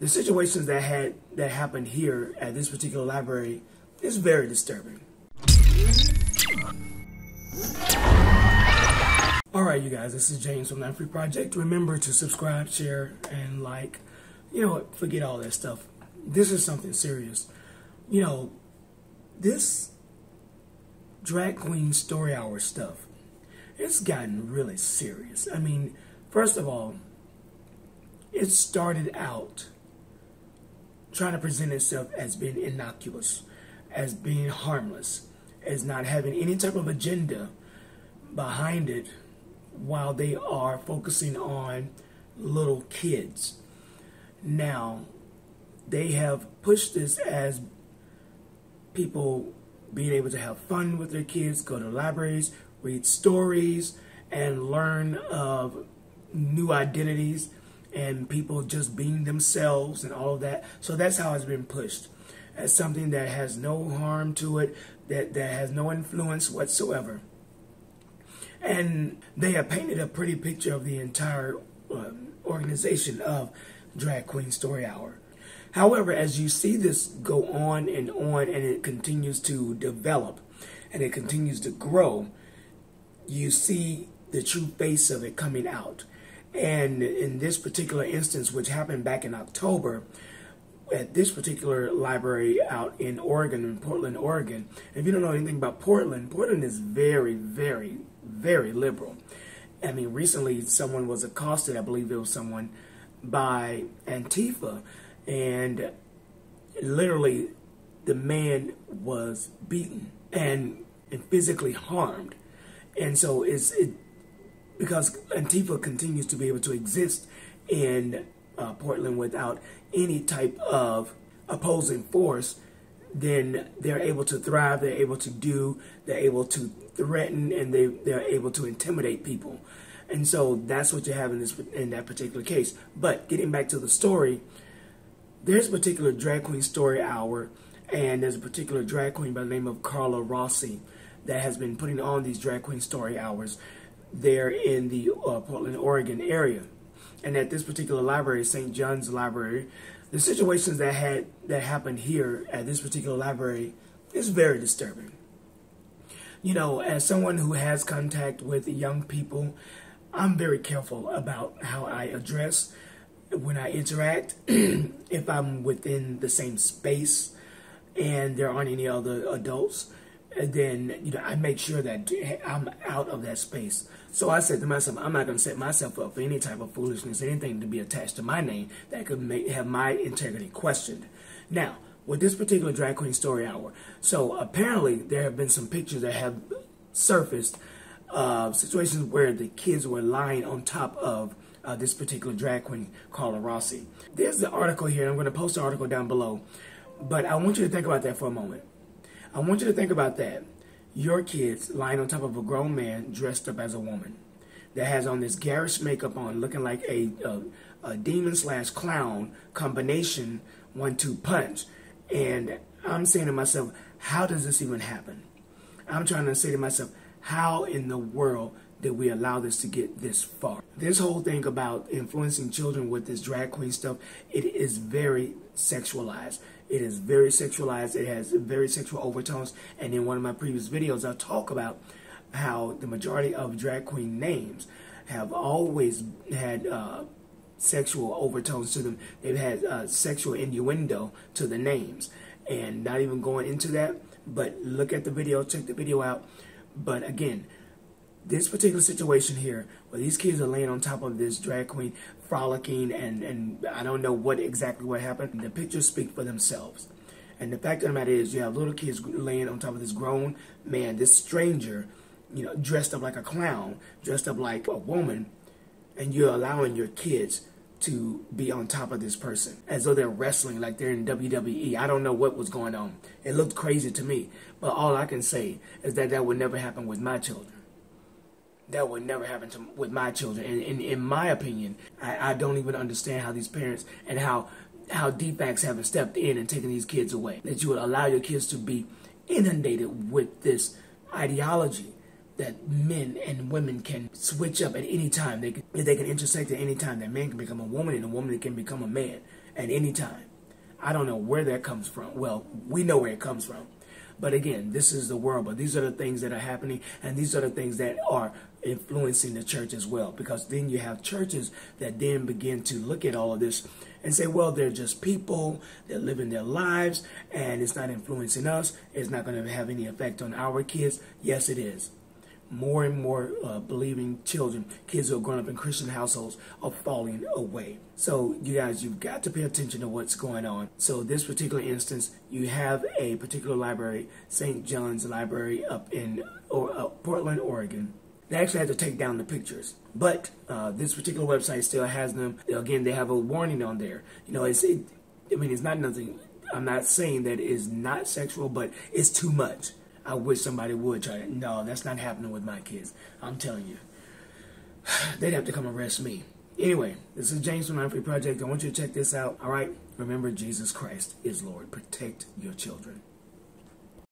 The situations that happened here at this particular library is very disturbing. Alright, you guys, this is James from the ImFreeProject. Remember to subscribe, share, and like. You know what? Forget all that stuff. This is something serious. You know, this Drag Queen Story Hour stuff, it's gotten really serious. I mean, first of all, it started out trying to present itself as being innocuous, as being harmless, as not having any type of agenda behind it, while they are focusing on little kids. Now, they have pushed this as people being able to have fun with their kids, go to libraries, read stories, and learn of new identities and people just being themselves and all of that. So that's how it's been pushed, as something that has no harm to it, that has no influence whatsoever. And they have painted a pretty picture of the entire organization of Drag Queen Story Hour. However, as you see this go on and it continues to develop and it continues to grow, you see the true face of it coming out. And in this particular instance, which happened back in October, at this particular library out in Oregon, in Portland, Oregon. If you don't know anything about Portland, Portland is very, very, very liberal. I mean, recently someone was accosted, I believe it was someone, by Antifa, and literally the man was beaten and physically harmed. And so it's because Antifa continues to be able to exist in Portland without any type of opposing force, then they're able to thrive, they're able to do, they're able to threaten, and they're able to intimidate people. And so that's what you have in that particular case. But getting back to the story, there's a particular Drag Queen Story Hour, and there's a particular drag queen by the name of Carla Rossi that has been putting on these Drag Queen Story Hours there in the Portland, Oregon area. And at this particular library, St. John's Library, the situations that happened here at this particular library is very disturbing. You know, as someone who has contact with young people, I'm very careful about how I address, when I interact, if I'm within the same space and there aren't any other adults, then, you know, I make sure that I'm out of that space. So I said to myself, I'm not going to set myself up for any type of foolishness, anything to be attached to my name that could have my integrity questioned. Now, with this particular Drag Queen Story Hour, so apparently there have been some pictures that have surfaced of situations where the kids were lying on top of this particular drag queen, Carla Rossi. There's the article here, and I'm going to post the article down below, but I want you to think about that for a moment. I want you to think about that. Your kids lying on top of a grown man dressed up as a woman that has on this garish makeup on, looking like a demon/clown combination 1-2 punch. And I'm saying to myself, how does this even happen? I'm trying to say to myself, how in the world did we allow this to get this far? This whole thing about influencing children with this drag queen stuff, it is very sexualized. It is very sexualized. It has very sexual overtones. And in one of my previous videos, I talk about how the majority of drag queen names have always had sexual overtones to them. They've had sexual innuendo to the names. And not even going into that, but look at the video, check the video out. But again, this particular situation here, where these kids are laying on top of this drag queen, frolicking, and I don't know exactly what happened. The pictures speak for themselves. And the fact of the matter is, you have little kids laying on top of this grown man, this stranger, you know, dressed up like a clown, dressed up like a woman, and you're allowing your kids to be on top of this person, as though they're wrestling, like they're in WWE. I don't know what was going on. It looked crazy to me. But all I can say is that that would never happen with my children. That would never happen with my children. And in my opinion, I don't even understand how these parents and how DFACS haven't stepped in and taken these kids away. That you would allow your kids to be inundated with this ideology that men and women can switch up at any time. They can intersect at any time. That man can become a woman and a woman can become a man. at any time. I don't know where that comes from. Well, we know where it comes from. But again, this is the world, but these are the things that are happening, and these are the things that are influencing the church as well, because then you have churches that then begin to look at all of this and say, well, they're just people, they're living their lives, and it's not influencing us, it's not going to have any effect on our kids. Yes, it is. More and more believing children, kids who are growing up in Christian households, are falling away. So you guys, you've got to pay attention to what's going on. So this particular instance, you have a particular library, St. John's Library up in Portland, Oregon. They actually had to take down the pictures, but this particular website still has them. Again, they have a warning on there. You know, it's not nothing. I'm not saying that it's not sexual, but it's too much. I wish somebody would try it. No, that's not happening with my kids. I'm telling you. They'd have to come arrest me. Anyway, this is James from ImFreeProject. I want you to check this out. All right? Remember, Jesus Christ is Lord. Protect your children.